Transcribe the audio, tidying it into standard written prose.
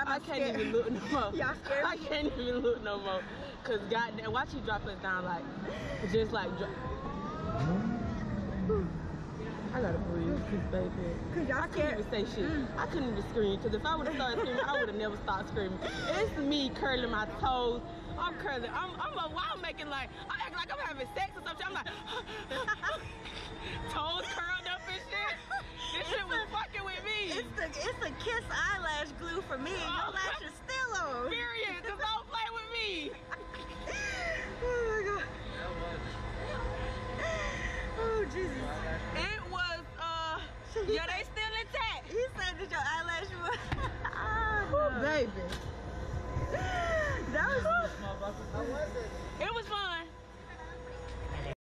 I can't even look no more. Cause goddamn, watch you drop us down like, just like. I gotta breathe, baby. I couldn't even say shit. I couldn't even scream. Cause if I would've started screaming, I would've never stopped screaming. It's me curling my toes. I'm curling. I'm wild making like, I act like I'm having sex or something. I'm like, toes curled up and shit. This shit was fucking with me. It's the Kiss eyelash glue for me. Your lash is still on. Period. Cause don't play with me. Oh my god. Oh Jesus. It was yeah, they still intact. He said that your eyelash was. Oh no. Baby. That was. It was fun.